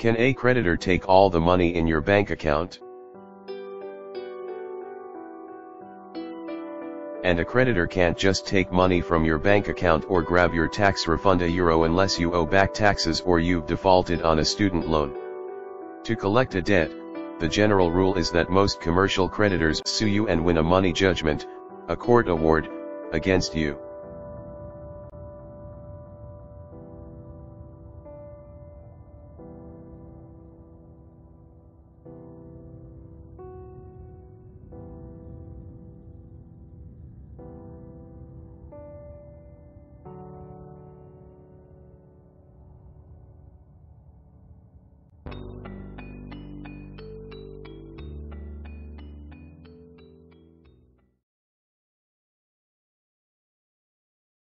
Can a creditor take all the money in your bank account? And a creditor can't just take money from your bank account or grab your tax refund €1 unless you owe back taxes or you've defaulted on a student loan. To collect a debt, the general rule is that most commercial creditors sue you and win a money judgment, a court award, against you.